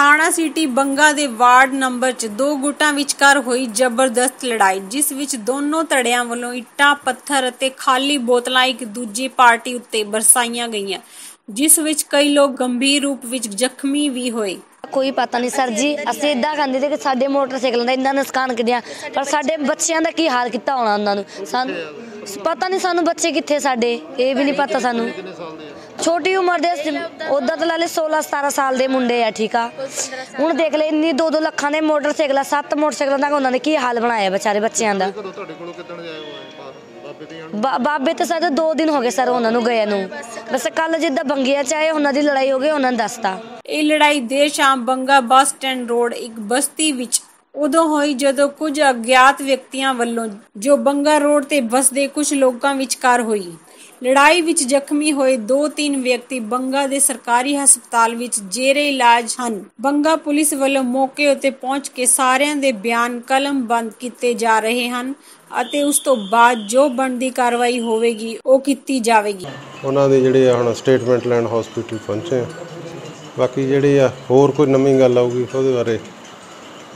थाणा city Banga दे ward number 'ਚ दो गुटां विचकार हुई जबरदस्त लड़ाई, जिस विच दोनों धड़ियां वल्लों इट्टां, पत्थर अते खाली बोतलां एक दूजी पार्टी उत्ते बरसाईयां गईयां, जिस विच कई लोग गंभीर रूप विच जख्मी भी होए। कोई पता नहीं सर जी, अस इदा कहते थे कि साडे मोटरसाइकिल का इन्ना नुकसान करिया, पर साडे बच्चों का की हाल किया होना, उन्होंने सानू पता नहीं, सानू बच्चे कितने साडे ये भी नहीं पता। सानू छोटी उम्र दे उदा तो ला ले 16-17 साल के मुंडे है, ठीक है। हुण देख ले इन्नी 2-2 लखां दे मोटरसाइकिल 7 मोटरसाइकिल तक उन्होंने की हाल बनाया बेचारे बच्चों का। बाबे तो सर 2 दिन हो गए सर उन्होंने गए नूं, बस कल जिदा बंगिया चाहे उन्होंने लड़ाई हो गई, उन्होंने दसता। ये लड़ाई देर शाम बंगा बस स्टैंड रोड एक बस्ती विच उदों होई जदों कुछ अज्ञात व्यक्तियां वल्लों जो बंगा रोड ते बसदे कुछ लोकां विचकार होई। लड़ाई विच जख्मी होए 2-3 व्यक्ति बंगा दे सरकारी हस्पताल विच जेरे इलाज हन। बंगा पुलिस वल्लों मौके उत्ते पहुंच के सारियां दे बयान कलम बंद कीते जा रहे हन अते उस तो बाद जो बनदी कार्रवाई होवेगी ओ कीती जावेगी। उन्हां दे जेहड़े हुण स्टेटमेंट लैंड हॉस्पिटल पहुंचे, बाकी जेहड़ी आ होर कोई नवीं गल आऊगी ओहदे बारे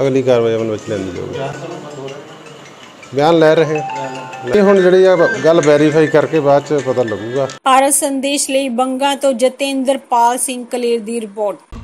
अगली कार्रवाई अमल विच लैंदी जाऊगी। बयान ले रहे हैं ਹੁਣ ਜਿਹੜੀ ਆ ਗੱਲ ਵੈਰੀਫਾਈ ਕਰਕੇ ਬਾਅਦ ਚ ਪਤਾ ਲੱਗੂਗਾ। ਭਾਰਤ ਸੰਦੇਸ਼ ਲਈ ਬੰਗਾ ਤੋਂ ਜਤਿੰਦਰਪਾਲ ਸਿੰਘ ਕਲੇਰ ਦੀ ਰਿਪੋਰਟ।